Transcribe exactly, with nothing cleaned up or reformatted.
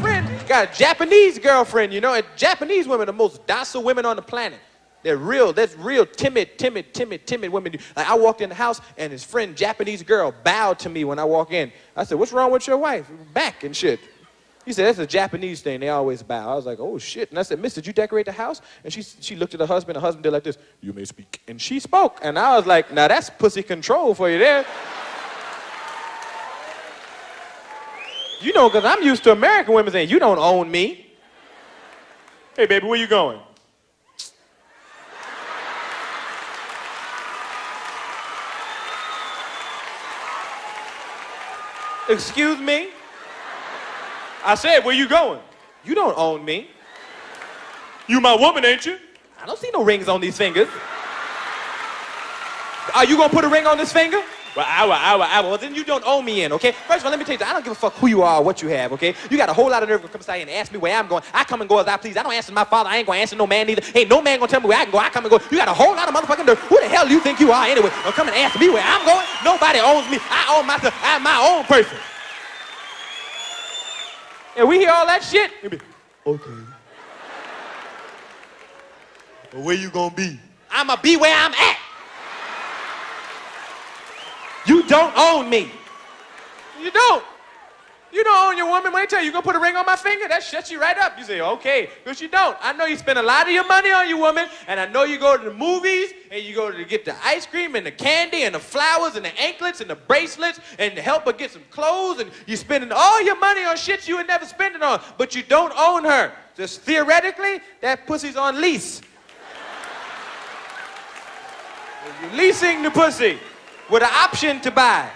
Friend got a Japanese girlfriend, you know, and Japanese women are the most docile women on the planet. They're real, that's real timid, timid, timid, timid women. Like, I walked in the house and his friend, Japanese girl, bowed to me when I walk in. I said, "What's wrong with your wife? Back and shit." He said, "That's a Japanese thing. They always bow." I was like, "Oh, shit." And I said, "Miss, did you decorate the house?" And she, she looked at her husband. Her husband did like this, "You may speak." And she spoke. And I was like, now that's pussy control for you there. You know, because I'm used to American women saying, "You don't own me. Hey, baby, where you going?" "Excuse me?" I said, "Where you going?" "You don't own me." "You my woman, ain't you?" "I don't see no rings on these fingers." "Are you gonna put a ring on this finger?" "Well, I will, I will, I will." "Well, then you don't own me in, okay? First of all, let me tell you, I don't give a fuck who you are or what you have, okay? You got a whole lot of nerve to come inside and ask me where I'm going. I come and go as I please. I don't answer my father. I ain't gonna answer no man neither. Ain't no man gonna tell me where I can go. I come and go. You got a whole lot of motherfucking nerve. Who the hell do you think you are anyway? Don't come and ask me where I'm going. Nobody owns me. I own myself. I'm my own person." And we hear all that shit. Be, "Okay. But where you gonna be?" "I'ma be where I'm at. You don't own me." You don't. You don't own your woman. When I tell you, "You gonna put a ring on my finger?" That shuts you right up. You say, "Okay," because you don't. I know you spend a lot of your money on your woman, and I know you go to the movies, and you go to get the ice cream and the candy and the flowers and the anklets and the bracelets and to help her get some clothes, and you're spending all your money on shit you would never spend it on, but you don't own her. Just theoretically, that pussy's on lease. You're leasing the pussy with an option to buy.